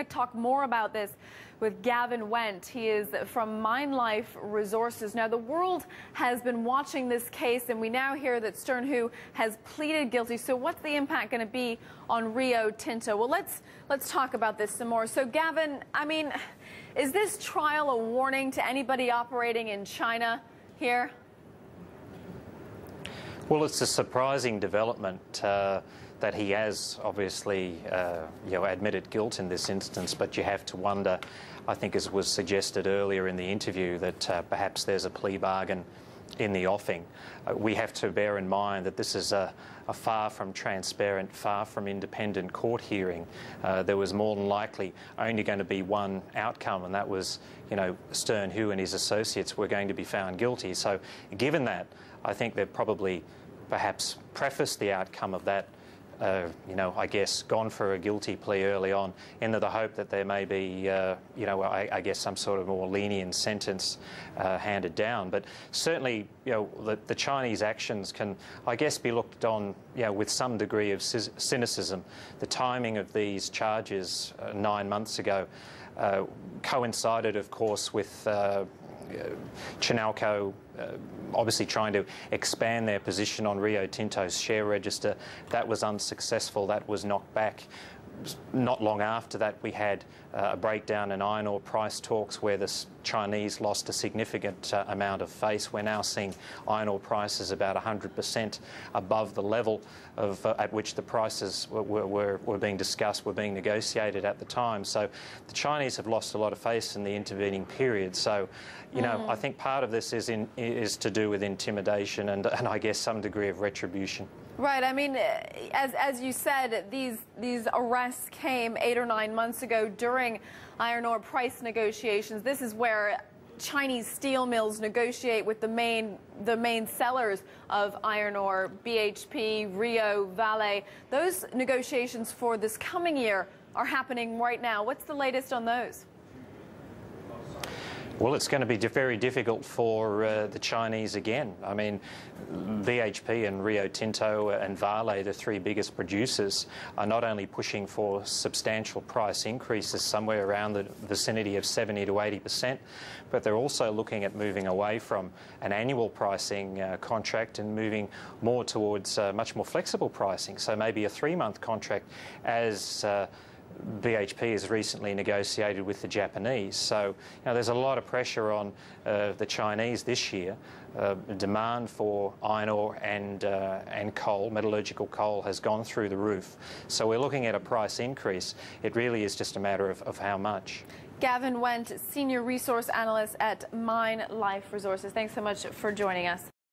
going to talk more about this with Gavin Wendt. He is from Mine Life Resources. Now, the world has been watching this case, and we now hear that Stern Hu has pleaded guilty. So what's the impact going to be on Rio Tinto? Well, let's talk about this some more. So, Gavin, I mean, is this trial a warning to anybody operating in China here? Well, it's a surprising development that he has obviously admitted guilt in this instance, but you have to wonder, I think as was suggested earlier in the interview, that perhaps there's a plea bargain in the offing. We have to bear in mind that this is a far from transparent, far from independent court hearing. There was more than likely only going to be one outcome, and that was, Stern Hu and his associates were going to be found guilty. So given that, I think they've probably perhaps prefaced the outcome of that, I guess, gone for a guilty plea early on in the hope that there may be, I guess, some sort of more lenient sentence handed down. But certainly, the Chinese actions can, I guess, be looked on, with some degree of cynicism. The timing of these charges 9 months ago coincided, of course, with Chinalco obviously trying to expand their position on Rio Tinto's share register. That was unsuccessful. That was knocked back. Not long after that, we had a breakdown in iron ore price talks where the Chinese lost a significant amount of face. We're now seeing iron ore prices about 100% above the level of, at which the prices were being discussed, were being negotiated at the time. So the Chinese have lost a lot of face in the intervening period. So, I think part of this is to do with intimidation and I guess some degree of retribution. Right. I mean, as you said, these arrests came 8 or 9 months ago during iron ore price negotiations. This is where Chinese steel mills negotiate with the main sellers of iron ore, BHP, Rio, Vale. Those negotiations for this coming year are happening right now. What's the latest on those? Well, it's going to be very difficult for the Chinese again. I mean, BHP and Rio Tinto and Vale, the three biggest producers, are not only pushing for substantial price increases somewhere around the vicinity of 70% to 80%, but they're also looking at moving away from an annual pricing contract and moving more towards much more flexible pricing. So maybe a 3-month contract, as BHP has recently negotiated with the Japanese. So there's a lot of pressure on the Chinese this year. Demand for iron ore and coal, metallurgical coal, has gone through the roof. So we're looking at a price increase. It really is just a matter of how much. Gavin Wendt, Senior Resource Analyst at Mine Life Resources. Thanks so much for joining us.